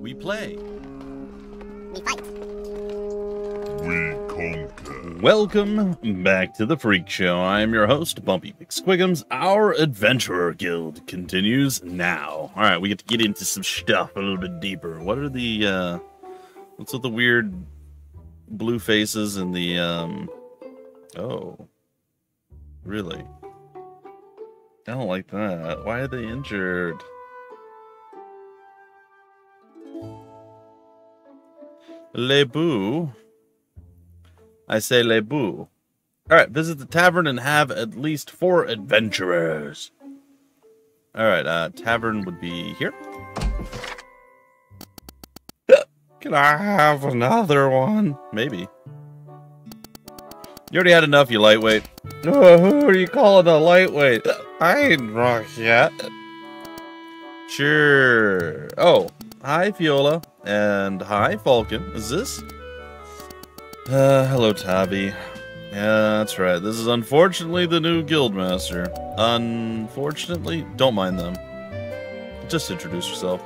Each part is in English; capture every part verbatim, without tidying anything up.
We play. We fight. We conquer. Welcome back to The Phreak Show. I am your host, Bumpy McSquigums. Our Adventurer Guild continues now. Alright, we get to get into some stuff a little bit deeper. What are the, uh... what's with the weird blue faces and the, um... oh. Really? I don't like that. Why are they injured? Les Boo. I say Les Boo. Alright, visit the tavern and have at least four adventurers. Alright, uh, tavern would be here. Can I have another one? Maybe. You already had enough, you lightweight. Oh, who are you calling a lightweight? I ain't drunk yet. Sure. Oh, hi, Fiola. And hi, Falcon. Is this? Uh, hello, Tabby. Yeah, that's right. This is unfortunately the new guildmaster. Unfortunately, don't mind them. Just introduce yourself.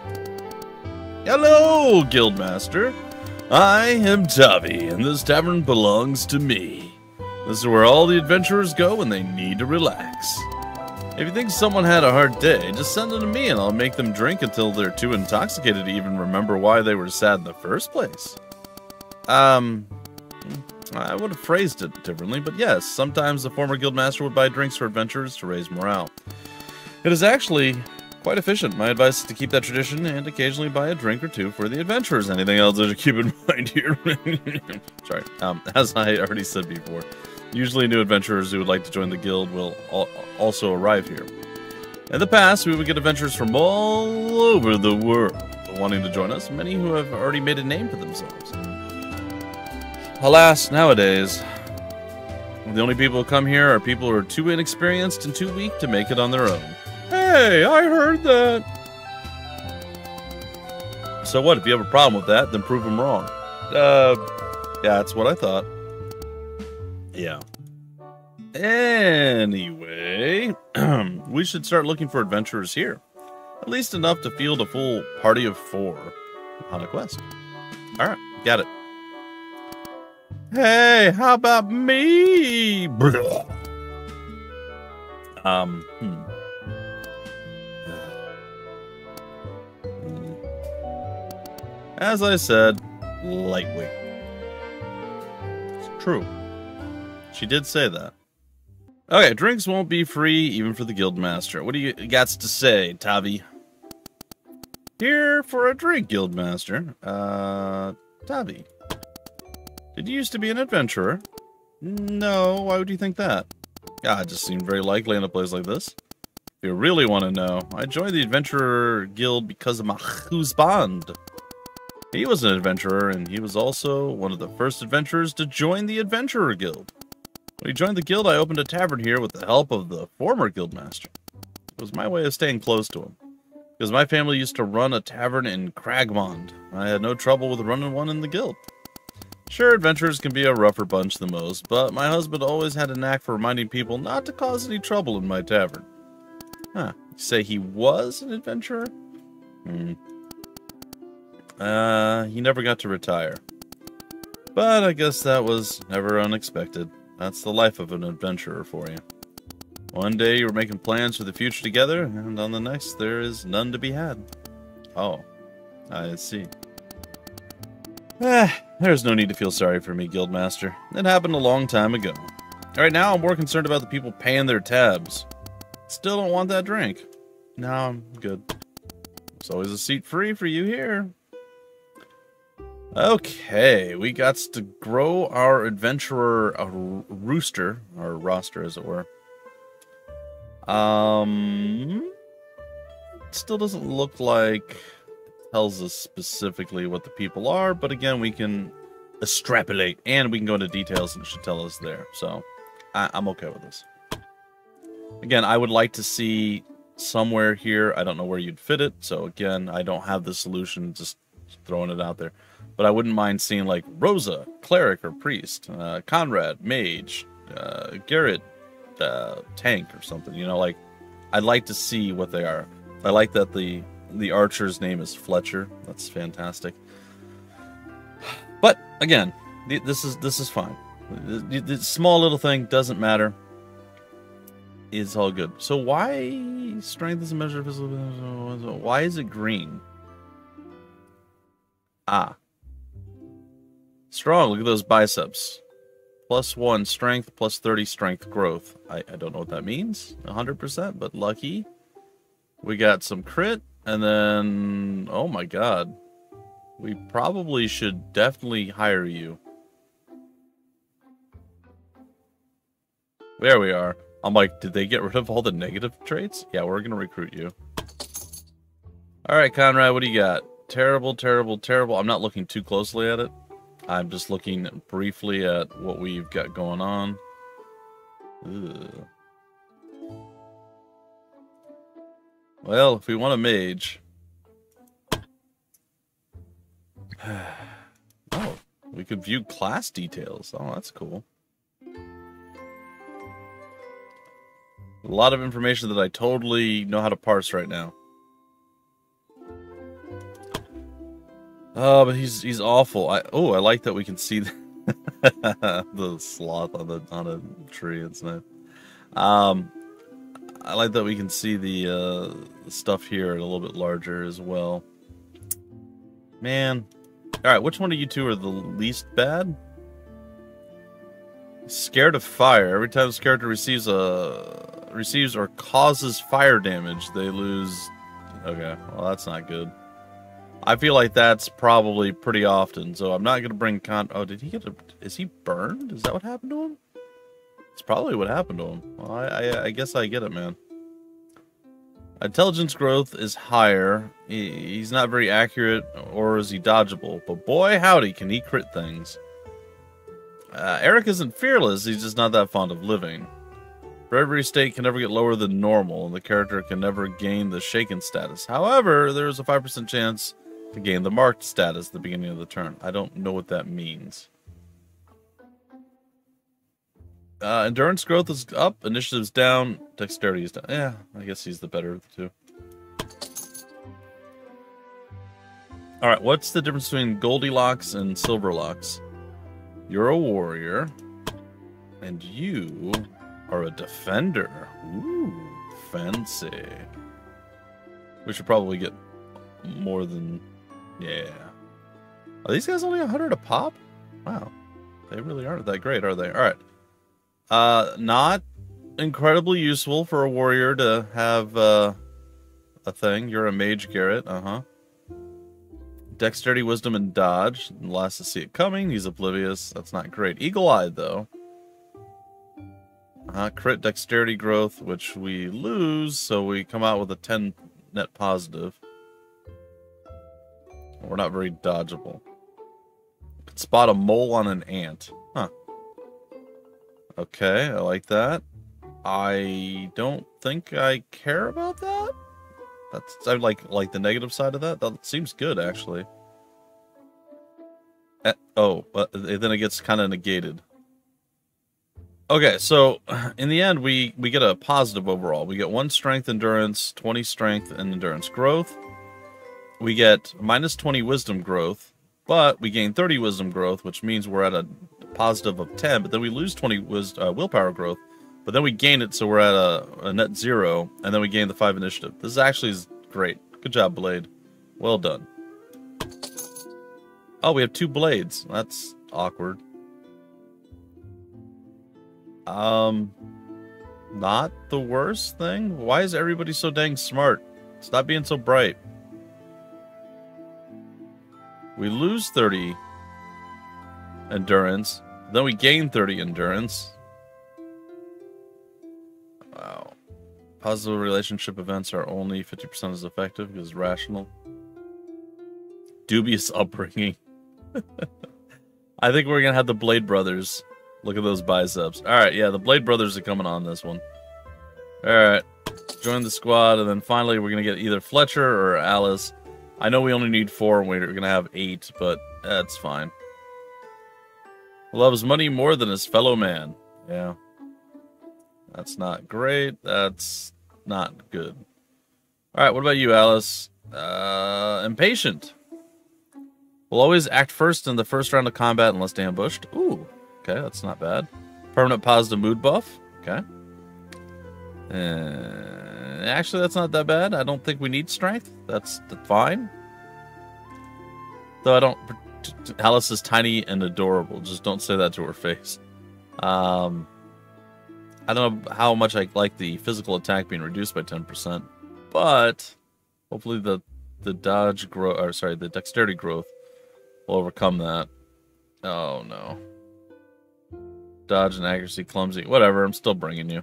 Hello, guildmaster. I am Tabby, and this tavern belongs to me. This is where all the adventurers go when they need to relax. If you think someone had a hard day, just send it to me and I'll make them drink until they're too intoxicated to even remember why they were sad in the first place. Um, I would have phrased it differently, but yes, sometimes the former guildmaster would buy drinks for adventurers to raise morale. It is actually quite efficient. My advice is to keep that tradition and occasionally buy a drink or two for the adventurers. Anything else to keep in mind here? Sorry, um, as I already said before. Usually new adventurers who would like to join the guild will al also arrive here. In the past, we would get adventurers from all over the world wanting to join us, many who have already made a name for themselves. Alas, nowadays, the only people who come here are people who are too inexperienced and too weak to make it on their own. Hey, I heard that! So what, if you have a problem with that, then prove them wrong. Uh, yeah, that's what I thought. Yeah. Anyway, we should start looking for adventurers here. At least enough to field a full party of four on a quest. Alright, got it. Hey, how about me? Um, hmm. As I said, lightweight. It's true. She did say that. Okay, drinks won't be free even for the guildmaster. What do you gots to say, Tabby? Here for a drink, guildmaster. Uh, Tabby. Did you used to be an adventurer? No, why would you think that? Ah, it just seemed very likely in a place like this. If you really want to know, I joined the adventurer guild because of my husband. He was an adventurer, and he was also one of the first adventurers to join the adventurer guild. When he joined the guild, I opened a tavern here with the help of the former guildmaster. It was my way of staying close to him, because my family used to run a tavern in Cragmond. I had no trouble with running one in the guild. Sure, adventurers can be a rougher bunch than most, but my husband always had a knack for reminding people not to cause any trouble in my tavern. Huh. You say he was an adventurer? Hmm. Uh, he never got to retire. But I guess that was never unexpected. That's the life of an adventurer for you. One day you were making plans for the future together, and on the next there is none to be had. Oh, I see. Eh, there's no need to feel sorry for me, guildmaster. It happened a long time ago. Right now I'm more concerned about the people paying their tabs. Still don't want that drink. No, I'm good. There's always a seat free for you here. Okay, we got to grow our adventurer a rooster, or roster as it were. Um, it still doesn't look like it tells us specifically what the people are, but again, we can extrapolate and we can go into details and it should tell us there. So I I'm okay with this. Again, I would like to see somewhere here. I don't know where you'd fit it. So again, I don't have the solution, just throwing it out there. But I wouldn't mind seeing, like, Rosa, cleric or priest, uh, Conrad, mage, uh, Garrett, uh, tank or something. You know, like, I'd like to see what they are. I like that the the archer's name is Fletcher. That's fantastic. But again, this is this is fine. The small little thing doesn't matter. It's all good. So why strength is a measure of physical? Why is it green? Ah, strong. Look at those biceps. Plus one strength, plus thirty strength growth. I, I don't know what that means. one hundred percent, but lucky. We got some crit, and then... Oh my god. We probably should definitely hire you. There we are. I'm like, did they get rid of all the negative traits? Yeah, we're gonna recruit you. Alright, Conrad, what do you got? Terrible, terrible, terrible. I'm not looking too closely at it. I'm just looking briefly at what we've got going on. Ugh. Well, if we want a mage... Oh, we could view class details. Oh, that's cool. A lot of information that I totally know how to parse right now. Oh, but he's he's awful. I oh, I like that we can see the, the sloth on the on a tree. It's nice. Um, I like that we can see the uh, stuff here a little bit larger as well. Man, all right, which one of you two are the least bad? Scared of fire. Every time this character receives a receives or causes fire damage, they lose. Okay, well that's not good. I feel like that's probably pretty often, so I'm not going to bring con... Oh, did he get a... Is he burned? Is that what happened to him? It's probably what happened to him. Well, I, I, I guess I get it, man. Intelligence growth is higher. He, he's not very accurate, or is he dodgeable? But boy, howdy, can he crit things. Uh, Eric isn't fearless. He's just not that fond of living. Bravery state can never get lower than normal, and the character can never gain the shaken status. However, there is a five percent chance... to gain the marked status at the beginning of the turn. I don't know what that means. Uh, endurance growth is up, initiative's down, dexterity is down. Yeah, I guess he's the better of the two. Alright, what's the difference between Goldilocks and Silverlocks? You're a warrior, and you are a defender. Ooh, fancy. We should probably get more than... Yeah. Are these guys only one hundred a pop? Wow. They really aren't that great, are they? Alright. Uh, not incredibly useful for a warrior to have uh, a thing. You're a mage, Garrett. Uh-huh. Dexterity, wisdom, and dodge. Last to see it coming. He's oblivious. That's not great. Eagle-eyed, though. Uh-huh. Crit, dexterity, growth, which we lose, so we come out with a ten net positive. We're not very dodgeable. Could spot a mole on an ant. Huh. Okay, I like that. I don't think I care about that. That's I like like the negative side of that. That seems good, actually. Uh, oh, but then it gets kind of negated. Okay, so in the end, we, we get a positive overall. We get one strength, endurance, twenty strength, and endurance growth. We get minus twenty wisdom growth, but we gain thirty wisdom growth, which means we're at a positive of ten, but then we lose twenty wis uh, willpower growth, but then we gain it, so we're at a, a net zero, and then we gain the five initiative. This actually is great. Good job, Blade. Well done. Oh, we have two Blades. That's awkward. Um, not the worst thing? Why is everybody so dang smart? Stop being so bright. We lose thirty endurance, then we gain thirty endurance. Wow. Positive relationship events are only fifty percent as effective because rational. Dubious upbringing. I think we're going to have the Blade Brothers. Look at those biceps. All right, yeah, the Blade Brothers are coming on this one. All right, join the squad, and then finally we're going to get either Fletcher or Alice. I know we only need four and we're gonna have eight, but that's fine. Loves money more than his fellow man. Yeah. That's not great. That's not good. Alright, what about you, Alice? Uh, impatient. Will always act first in the first round of combat unless ambushed. Ooh, okay, that's not bad. Permanent positive mood buff. Okay. Uh, actually, that's not that bad. I don't think we need strength. That's fine. Though I don't... Alice is tiny and adorable. Just don't say that to her face. Um, I don't know how much I like the physical attack being reduced by ten percent, but hopefully the the dodge growth, or sorry, the dexterity growth will overcome that. Oh no, dodge and accuracy clumsy. Whatever, I'm still bringing you.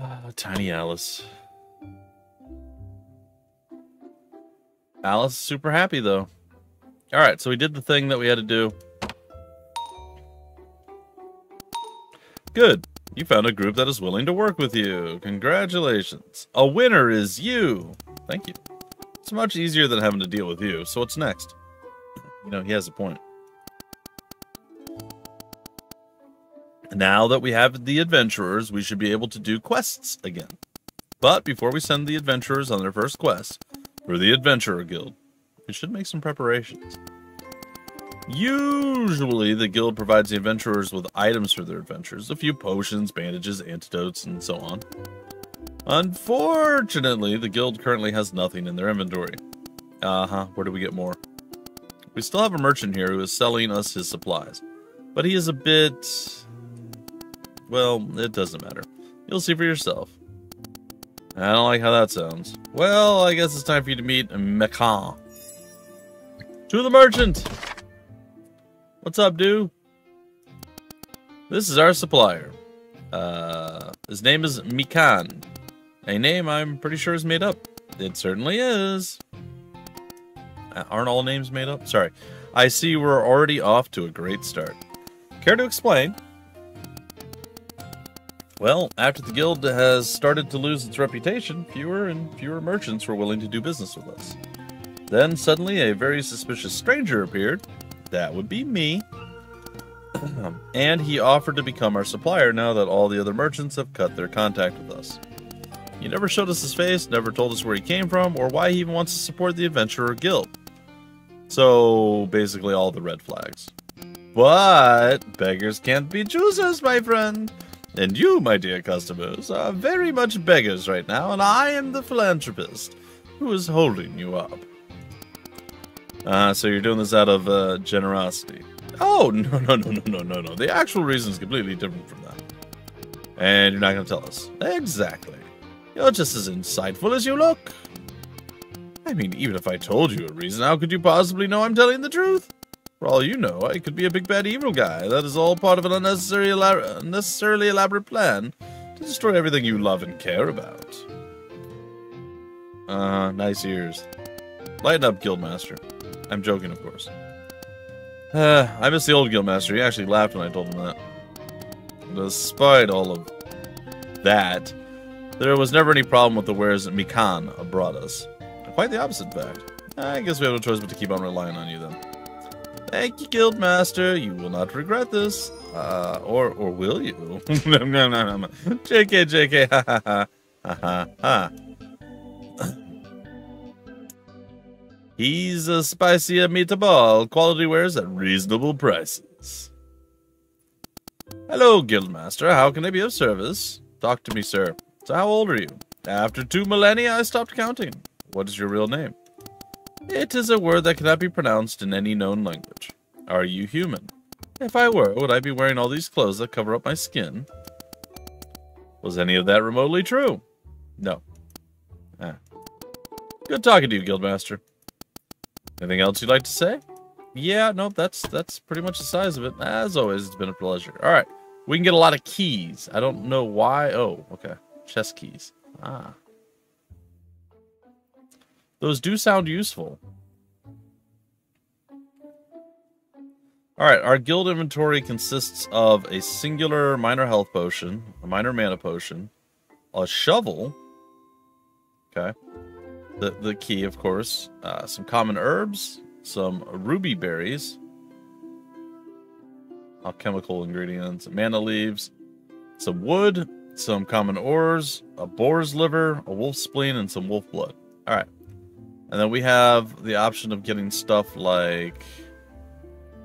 Uh, tiny Alice. Alice is super happy though. All right, so we did the thing that we had to do. Good. You found a group that is willing to work with you. Congratulations. A winner is you. Thank you. It's much easier than having to deal with you. So what's next? You know, he has a point. Now that we have the adventurers, we should be able to do quests again. But before we send the adventurers on their first quest for the Adventurer Guild, we should make some preparations. Usually, the guild provides the adventurers with items for their adventures, a few potions, bandages, antidotes, and so on. Unfortunately, the guild currently has nothing in their inventory. Uh-huh, where do we get more? We still have a merchant here who is selling us his supplies, but he is a bit... well, it doesn't matter. You'll see for yourself. I don't like how that sounds. Well, I guess it's time for you to meet Mikan. To the merchant! What's up, dude? This is our supplier. Uh, his name is Mikan. A name I'm pretty sure is made up. It certainly is. Aren't all names made up? Sorry. I see we're already off to a great start. Care to explain? Well, after the guild has started to lose its reputation, fewer and fewer merchants were willing to do business with us. Then suddenly a very suspicious stranger appeared. That would be me. And he offered to become our supplier now that all the other merchants have cut their contact with us. He never showed us his face, never told us where he came from, or why he even wants to support the Adventurer Guild. So, basically all the red flags. But, beggars can't be choosers, my friend. And you, my dear customers, are very much beggars right now, and I am the philanthropist who is holding you up. Uh, so you're doing this out of uh, generosity. Oh, no, no, no, no, no, no, no. The actual reason is completely different from that. And you're not going to tell us. Exactly. You're just as insightful as you look. I mean, even if I told you a reason, how could you possibly know I'm telling the truth? For all you know, I could be a big bad evil guy. That is all part of an unnecessary elab- unnecessarily elaborate plan to destroy everything you love and care about. Uh, nice ears. Lighten up, Guildmaster. I'm joking, of course. Uh, I miss the old guildmaster. He actually laughed when I told him that. Despite all of that, there was never any problem with the wares that Mikan brought us. Quite the opposite, in fact. I guess we have no choice but to keep on relying on you, then. Thank you, Guildmaster. You will not regret this. Uh, or or will you? no, no, no, no. J K, J K. Ha, ha, ha. Ha, ha, ha. He's a spicy meatball. Quality wares at reasonable prices. Hello, Guildmaster. How can I be of service? Talk to me, sir. So how old are you? After two millennia, I stopped counting. What is your real name? It is a word that cannot be pronounced in any known language. Are you human? If I were, would I be wearing all these clothes that cover up my skin? Was any of that remotely true? No. Ah. Good talking to you, Guildmaster. Anything else you'd like to say? Yeah, no, that's that's pretty much the size of it. As always, it's been a pleasure. All right, we can get a lot of keys. I don't know why. Oh, okay, chess keys. Ah, those do sound useful. All right, our guild inventory consists of a singular minor health potion, a minor mana potion, a shovel. Okay. The, the key, of course, uh, some common herbs, some ruby berries, alchemical ingredients, manna leaves, some wood, some common ores, a boar's liver, a wolf spleen, and some wolf blood. All right. And then we have the option of getting stuff like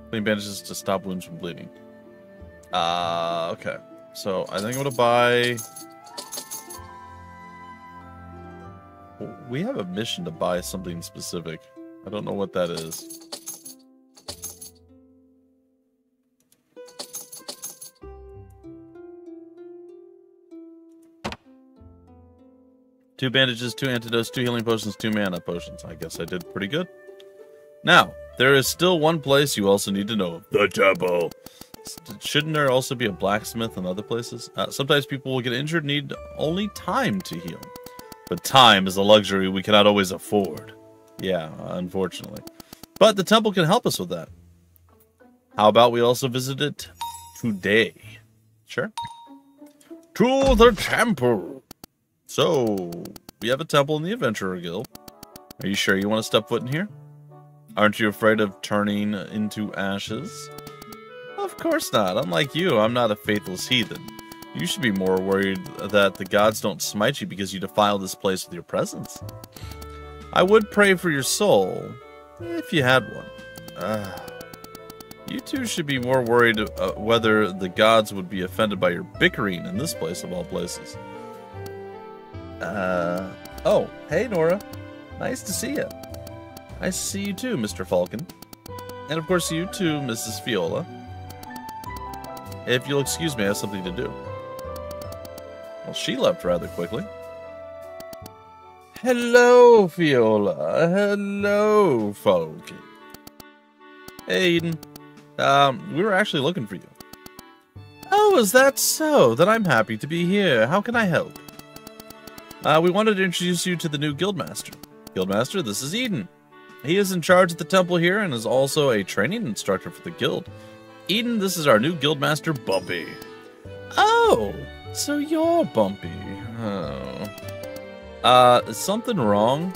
clean bandages to stop wounds from bleeding. Uh, okay. So I think I'm going to buy... We have a mission to buy something specific. I don't know what that is. Two bandages, two antidotes, two healing potions, two mana potions. I guess I did pretty good. Now, there is still one place you also need to know. The temple. Shouldn't there also be a blacksmith in other places? Uh, sometimes people will get injured and need only time to heal. But time is a luxury we cannot always afford. Yeah, unfortunately. But the temple can help us with that. How about we also visit it today? Sure. To the temple. So, we have a temple in the Adventurer Guild. Are you sure you want to step foot in here? Aren't you afraid of turning into ashes? Of course not. Unlike you, I'm not a faithless heathen. You should be more worried that the gods don't smite you because you defile this place with your presence. I would pray for your soul, if you had one. Uh, you two should be more worried uh, whether the gods would be offended by your bickering in this place of all places. Uh, oh, hey Nora. Nice to see you. Nice to see you too, Mister Falcon. And of course you too, Missus Fiola. If you'll excuse me, I have something to do. Well, she left rather quickly. Hello, Fiola. Hello, Falcon. Hey, Eden. Um, we were actually looking for you. Oh, is that so? Then I'm happy to be here. How can I help? Uh, we wanted to introduce you to the new Guildmaster. Guildmaster, this is Eden. He is in charge of the temple here and is also a training instructor for the guild. Eden, this is our new Guildmaster, Bumpy. Oh, so you're Bumpy. Oh. Uh, is something wrong?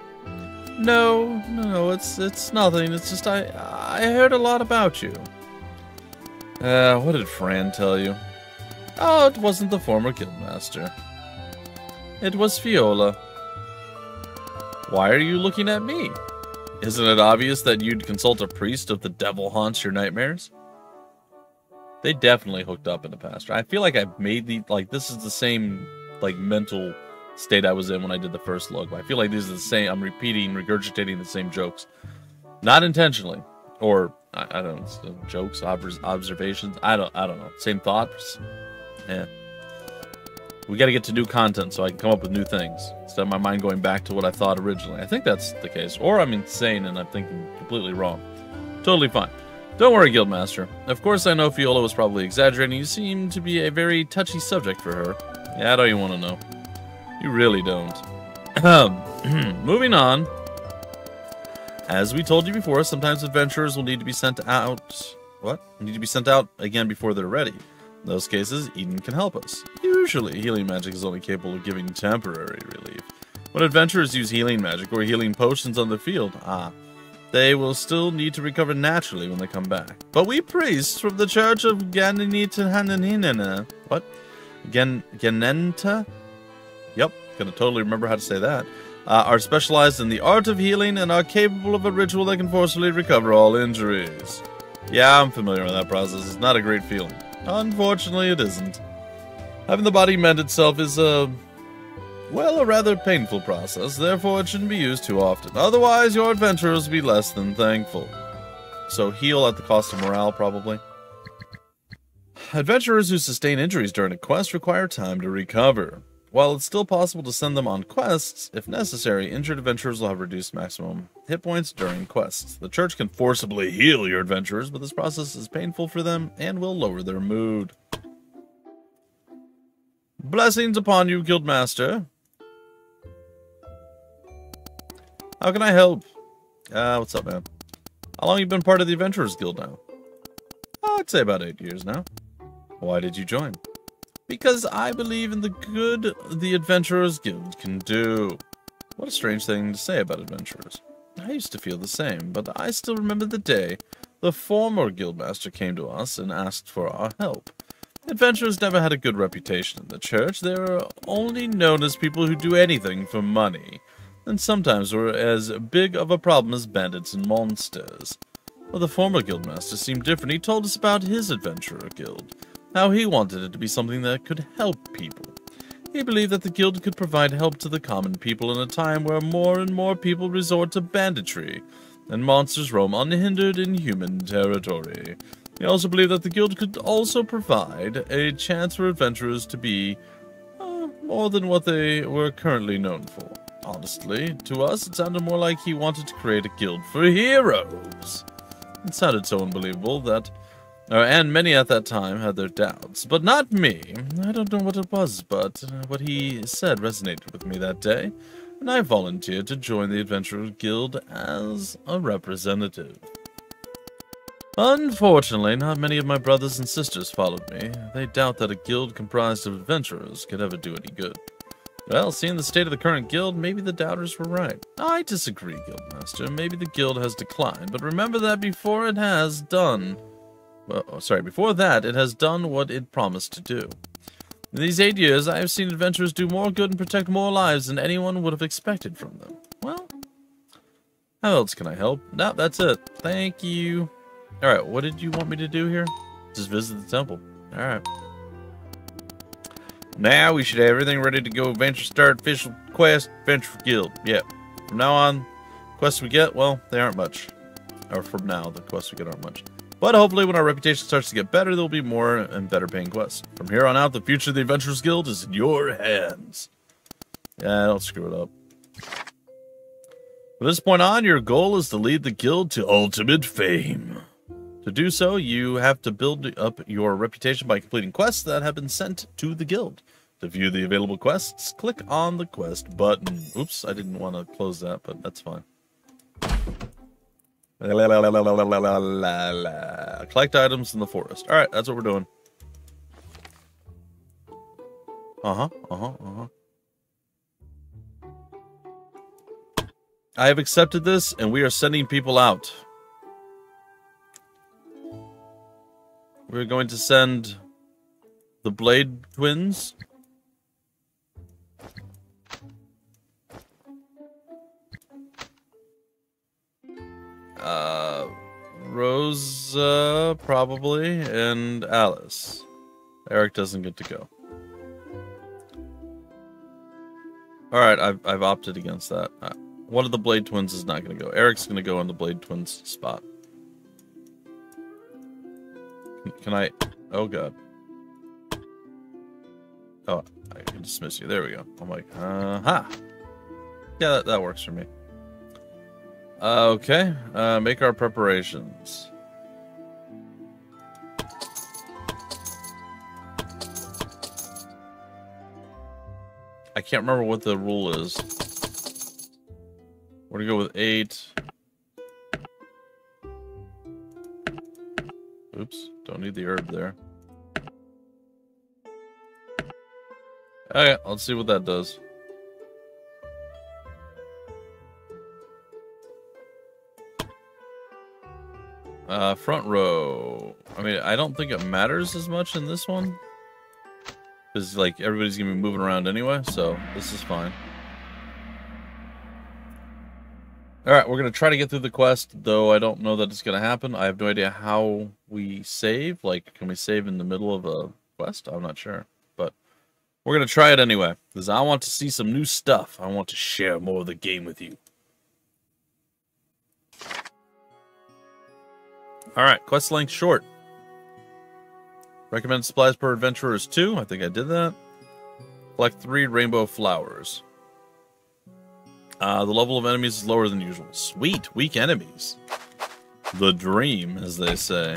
No, no, it's it's nothing. It's just I, I heard a lot about you. Uh, what did Fran tell you? Oh, it wasn't the former Guildmaster. It was Fiola. Why are you looking at me? Isn't it obvious that you'd consult a priest if the devil haunts your nightmares? They definitely hooked up in the past. I feel like I've made the... Like, this is the same, like, mental state I was in when I did the first look. I feel like these are the same... I'm repeating, regurgitating the same jokes. Not intentionally. Or, I, I don't know, jokes, ob observations. I don't, I don't know. Same thoughts. Yeah. We got to get to new content so I can come up with new things. Instead of my mind going back to what I thought originally. I think that's the case. Or I'm insane and I'm thinking completely wrong. Totally fine. Don't worry, Guildmaster. Of course, I know Fiola was probably exaggerating. You seem to be a very touchy subject for her. Yeah, I don't even want to know. You really don't. Moving on. As we told you before, sometimes adventurers will need to be sent out... What? Need to be sent out again before they're ready. In those cases, Eden can help us. Usually, healing magic is only capable of giving temporary relief. When adventurers use healing magic or healing potions on the field, ah, they will still need to recover naturally when they come back. But we priests from the Church of Ganenetehanenene, what? Gan Ganenta? Yep, gonna totally remember how to say that. Uh, are specialized in the art of healing and are capable of a ritual that can forcefully recover all injuries. Yeah, I'm familiar with that process. It's not a great feeling. Unfortunately, it isn't. Having the body mend itself is a, well, a rather painful process, therefore it shouldn't be used too often. Otherwise, your adventurers will be less than thankful. So heal at the cost of morale, probably. Adventurers who sustain injuries during a quest require time to recover. While it's still possible to send them on quests, if necessary, injured adventurers will have reduced maximum hit points during quests. The church can forcibly heal your adventurers, but this process is painful for them and will lower their mood. Blessings upon you, Guildmaster. How can I help? Uh, what's up, man? How long have you been part of the Adventurers Guild now? I'd say about eight years now. Why did you join? Because I believe in the good the Adventurers Guild can do. What a strange thing to say about adventurers. I used to feel the same, but I still remember the day the former Guildmaster came to us and asked for our help. Adventurers never had a good reputation in the church. They were only known as people who do anything for money, and sometimes were as big of a problem as bandits and monsters. Well, the former guildmaster seemed different. He told us about his adventurer guild, how he wanted it to be something that could help people. He believed that the guild could provide help to the common people in a time where more and more people resort to banditry, and monsters roam unhindered in human territory. He also believed that the guild could also provide a chance for adventurers to be uh, more than what they were currently known for. Honestly, to us, it sounded more like he wanted to create a guild for heroes. It sounded so unbelievable that, uh, and many at that time had their doubts, but not me. I don't know what it was, but what he said resonated with me that day, and I volunteered to join the Adventurer Guild as a representative. Unfortunately, not many of my brothers and sisters followed me. They doubt that a guild comprised of adventurers could ever do any good. Well, seeing the state of the current guild, maybe the doubters were right. I disagree, Guildmaster. Maybe the guild has declined, but remember that before it has done... Well, sorry, before that, it has done what it promised to do. In these eight years, I have seen adventurers do more good and protect more lives than anyone would have expected from them. Well, how else can I help? No, that's it. Thank you. Alright, what did you want me to do here? Just visit the temple. Alright. Now we should have everything ready to go. Adventure start, official quest, adventure guild. Yeah. From now on, quests we get, well, they aren't much. Or from now, the quests we get aren't much. But hopefully when our reputation starts to get better, there'll be more and better paying quests. From here on out, the future of the Adventurers Guild is in your hands. Yeah, don't screw it up. From this point on, your goal is to lead the guild to ultimate fame. To do so, you have to build up your reputation by completing quests that have been sent to the guild. To view the available quests, click on the quest button. Oops, I didn't want to close that, but that's fine. La, la, la, la, la, la, la, la. Collect items in the forest. Alright, that's what we're doing. Uh-huh, uh-huh, uh-huh. I have accepted this, and we are sending people out. We're going to send the Blade Twins. Uh, Rosa, probably, and Alice. Eric doesn't get to go. Alright, I've, I've opted against that. Uh, one of the Blade Twins is not going to go. Eric's going to go on the Blade Twins spot. Can I... Oh, God. Oh, I can dismiss you. There we go. I'm like, uh-ha. Yeah, that, that works for me. Uh, okay. Uh, make our preparations. I can't remember what the rule is. We're going to go with eight... Oops, don't need the herb there. Okay, let's see what that does. Uh, front row. I mean, I don't think it matters as much in this one. Because, like, everybody's going to be moving around anyway, so this is fine. Alright, we're going to try to get through the quest, though I don't know that it's going to happen. I have no idea how we save. Like, can we save in the middle of a quest? I'm not sure. But we're going to try it anyway, because I want to see some new stuff. I want to share more of the game with you. Alright, quest length short. Recommend supplies per adventurer is two. I think I did that. Collect three rainbow flowers. Uh, the level of enemies is lower than usual. Sweet, weak enemies. The dream, as they say.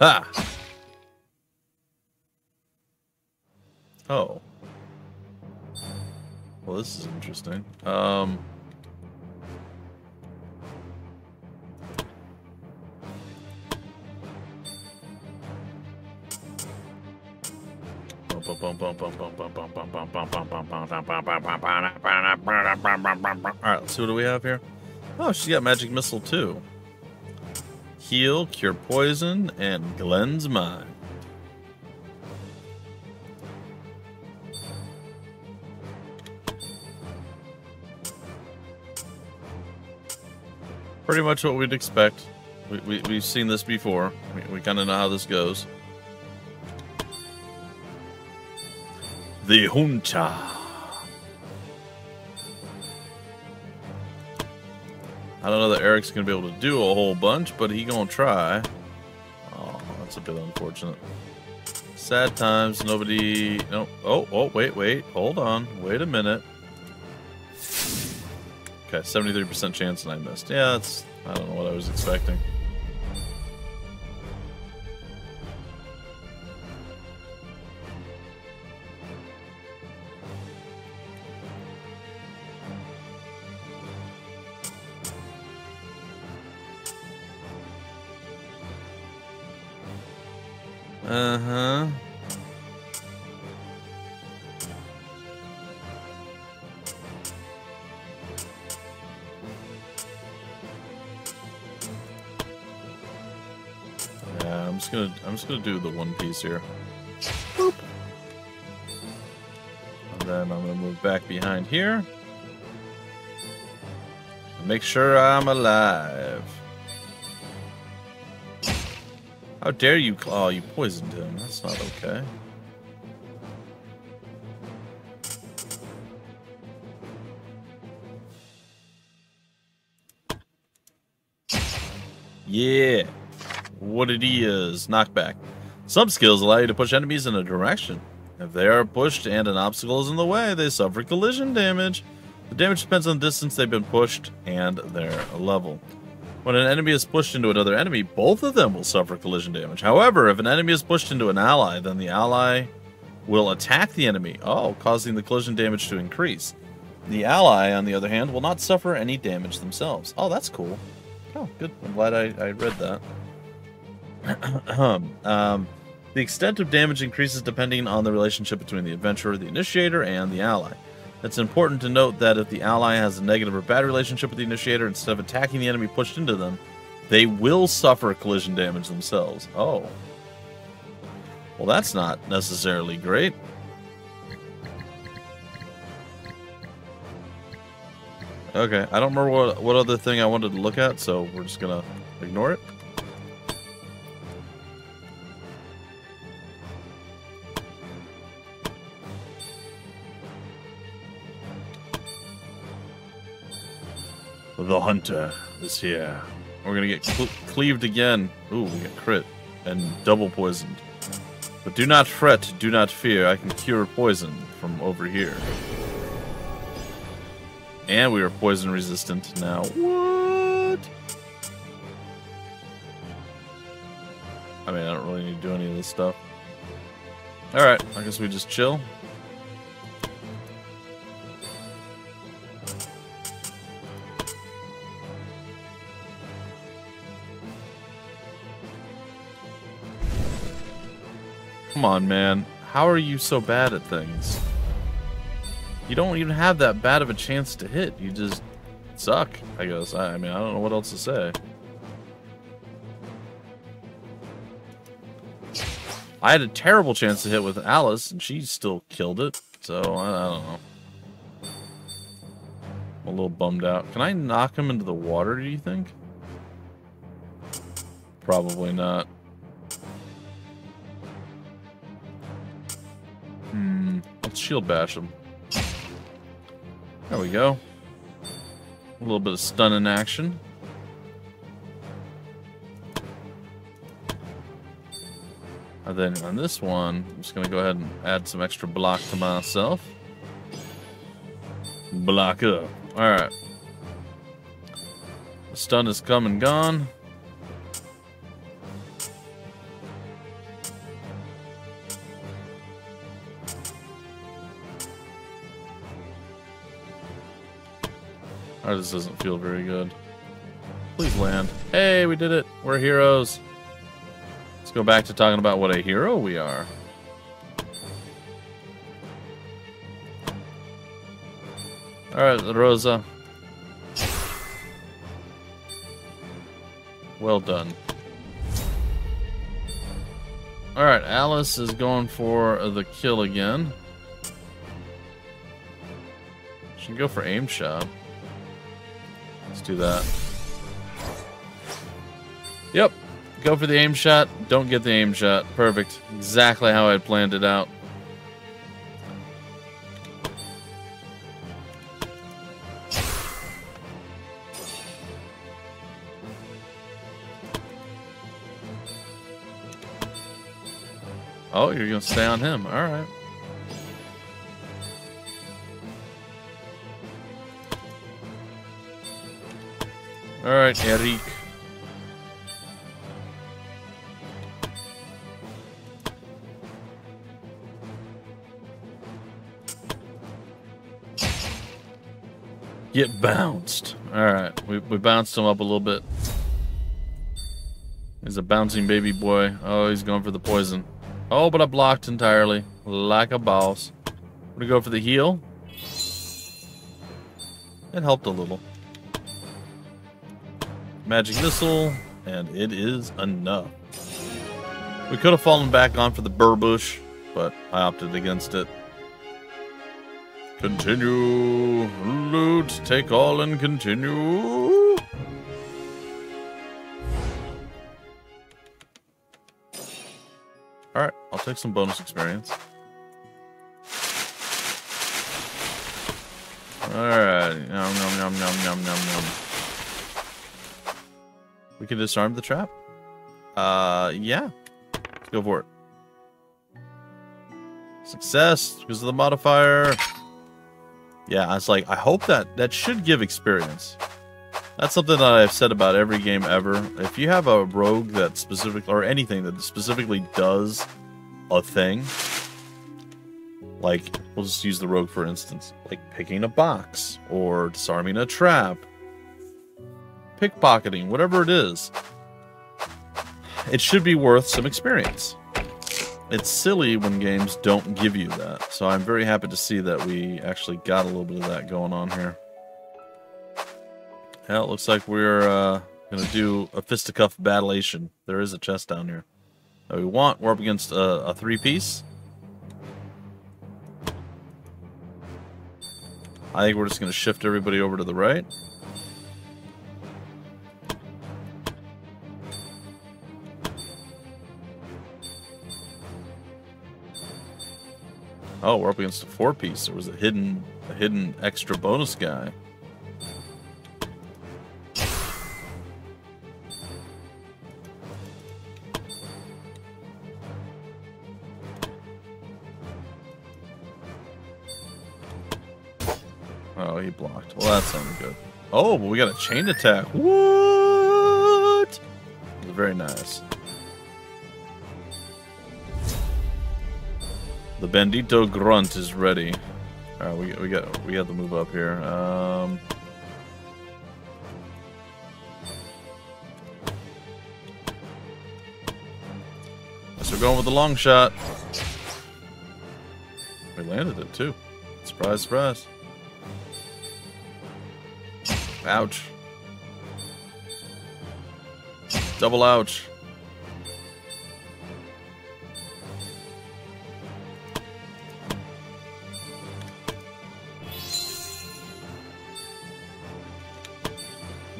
Ah! Oh. Well, this is interesting. Um... Alright, let's see what do we have here. Oh, she got magic missile too. Heal, cure poison, and Glenn's mind. Pretty much what we'd expect. We, we, we've seen this before. We, we kind of know how this goes. The Junta. I don't know that Eric's going to be able to do a whole bunch, but he going to try. Oh, that's a bit unfortunate. Sad times. Nobody... No. Oh, oh, wait, wait. Hold on. Wait a minute. Okay, seventy-three percent chance and I missed. Yeah, that's... I don't know what I was expecting. Uh-huh. Yeah, I'm just gonna I'm just gonna do the one piece here. Boop. And then I'm gonna move back behind here. And make sure I'm alive. How dare you? Oh, you poisoned him. That's not okay. Yeah. What it is. Knockback. Some skills allow you to push enemies in a direction. If they are pushed and an obstacle is in the way, they suffer collision damage. The damage depends on the distance they've been pushed and their level. When an enemy is pushed into another enemy, both of them will suffer collision damage. However, if an enemy is pushed into an ally, then the ally will attack the enemy, oh, causing the collision damage to increase. The ally, on the other hand, will not suffer any damage themselves. Oh, that's cool. Oh, good. I'm glad I, I read that. um, the extent of damage increases depending on the relationship between the adventurer, the initiator, and the ally. It's important to note that if the ally has a negative or bad relationship with the initiator, instead of attacking the enemy pushed into them, they will suffer collision damage themselves. Oh. Well, that's not necessarily great. Okay, I don't remember what, what other thing I wanted to look at, so we're just going to ignore it. The hunter is here. We're gonna get cle cleaved again. Ooh, we get crit and double poisoned. But do not fret, do not fear. I can cure poison from over here. And we are poison resistant now. What? I mean, I don't really need to do any of this stuff. All right, I guess we just chill. Come on, man. How are you so bad at things? You don't even have that bad of a chance to hit. You just suck, I guess. I, I mean, I don't know what else to say. I had a terrible chance to hit with Alice, and she still killed it. So, I, I don't know. I'm a little bummed out. Can I knock him into the water, do you think? Probably not. Hmm, let's shield bash him. There we go. A little bit of stun in action. And then on this one, I'm just going to go ahead and add some extra block to myself. Block up. Alright. The stun is come and gone. Oh, this doesn't feel very good. Please land. Hey, we did it. We're heroes. Let's go back to talking about what a hero we are. Alright, Rosa. Well done. Alright, Alice is going for the kill again. She can go for aim shot. Let's do that. Yep. Go for the aim shot. Don't get the aim shot. Perfect. Exactly how I had planned it out. Oh, you're going to stay on him. All right. All right, Eric. Get bounced. All right. We, we bounced him up a little bit. He's a bouncing baby boy. Oh, he's going for the poison. Oh, but I blocked entirely, like a boss. I'm gonna go for the heal. It helped a little. Magic missile, and it is enough. We could have fallen back on for the burbush, but I opted against it. Continue, loot, take all, and continue. Alright, I'll take some bonus experience. Alright, yum, yum, yum, yum, yum, yum, yum. We can disarm the trap? Uh, yeah. Let's go for it. Success, because of the modifier. Yeah, I was like, I hope that, that should give experience. That's something that I've said about every game ever. If you have a rogue that specific, or anything that specifically does a thing, like, we'll just use the rogue for instance, like picking a box, or disarming a trap, pickpocketing, whatever it is, it should be worth some experience. It's silly when games don't give you that, so I'm very happy to see that we actually got a little bit of that going on here. Yeah, it looks like we're uh, going to do a fisticuff battlation. There is a chest down here that we want. We're up against a, a three-piece. I think we're just going to shift everybody over to the right. Oh, we're up against a four-piece. There was a hidden, a hidden extra bonus guy. Oh, he blocked. Well, that sounded good. Oh, but we got a chain attack. What? Very nice. The Bandito Grunt is ready. All right, we we got we got to move up here. Um, so we're going with the long shot. We landed it too. Surprise, surprise. Ouch. Double ouch.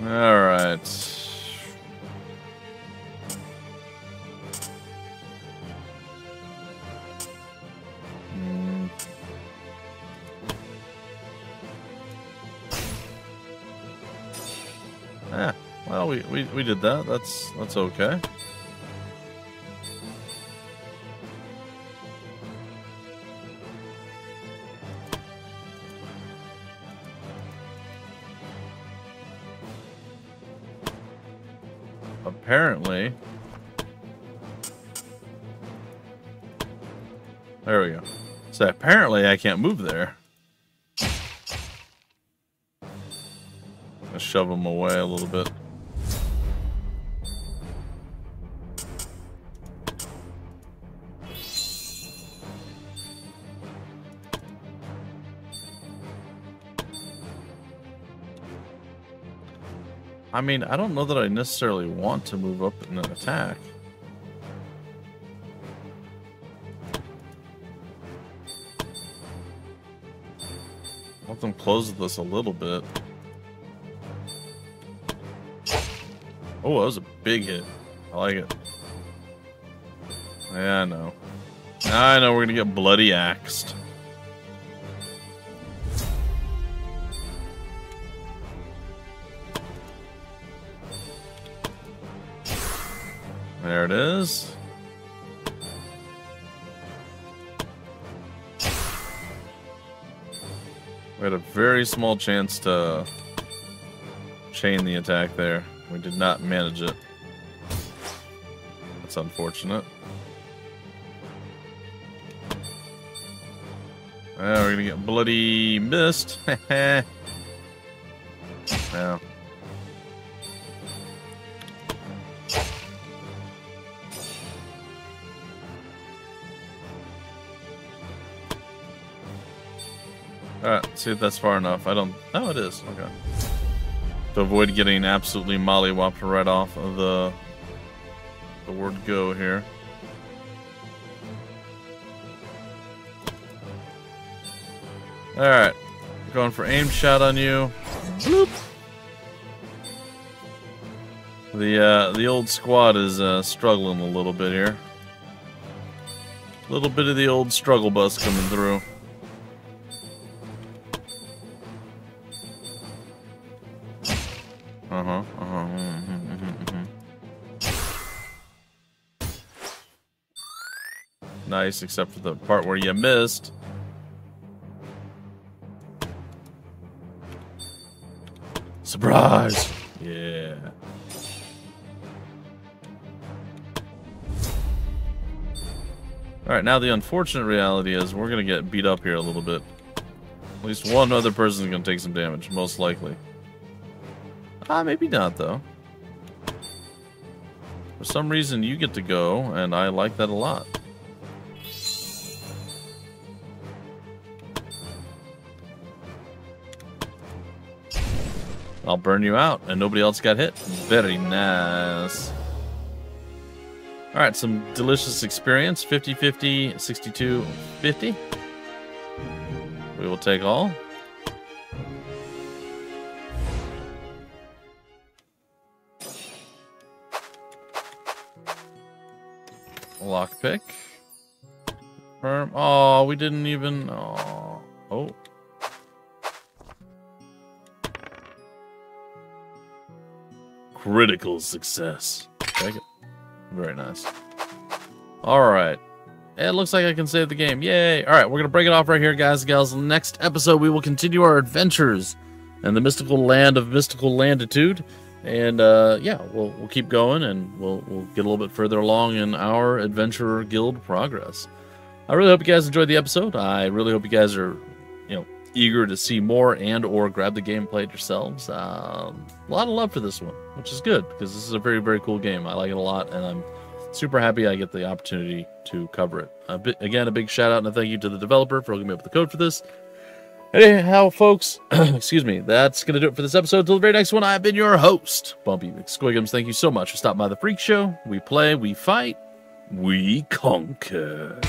All right. We, we, we did that. That's that's okay. Apparently. There we go. So apparently I can't move there. I shove them away a little bit. I mean, I don't know that I necessarily want to move up and then attack. Let them close this a little bit. Oh, that was a big hit. I like it. Yeah, I know. I know we're gonna get bloody axed. There it is. We had a very small chance to chain the attack there. We did not manage it. That's unfortunate. Well, we're gonna get bloody missed. Yeah. Alright, see if that's far enough. I don't... Oh, it is. Okay. To avoid getting absolutely mollywopped right off of the... the word go here. Alright. Going for aim shot on you. Bloop. The, uh, the old squad is, uh, struggling a little bit here. A little bit of the old struggle bus coming through. Nice, except for the part where you missed. Surprise! Yeah. Alright, now the unfortunate reality is we're going to get beat up here a little bit. At least one other person is going to take some damage, most likely. Ah, maybe not, though. For some reason, you get to go, and I like that a lot. I'll burn you out, and nobody else got hit. Very nice. All right, some delicious experience. fifty, fifty, sixty-two, fifty. We will take all. Lockpick. Perm. Oh, we didn't even... Oh. Oh. Critical success. Take it. Very nice. Alright. It looks like I can save the game. Yay! Alright, we're going to break it off right here, guys and gals. In the next episode, we will continue our adventures in the mystical land of mystical landitude. And, uh, yeah, we'll, we'll keep going, and we'll, we'll get a little bit further along in our Adventurer Guild progress. I really hope you guys enjoyed the episode. I really hope you guys are, you know, eager to see more and or grab the gameplay yourselves. Um, a lot of love for this one, which is good because this is a very, very cool game. I like it a lot, and I'm super happy I get the opportunity to cover it. A bit, again, a big shout out and a thank you to the developer for hooking me up with the code for this. Anyhow, folks, excuse me, that's going to do it for this episode. Till the very next one, I've been your host, Bumpy McSquigums. Thank you so much for stopping by The Phreak Show. We play, we fight, we conquer.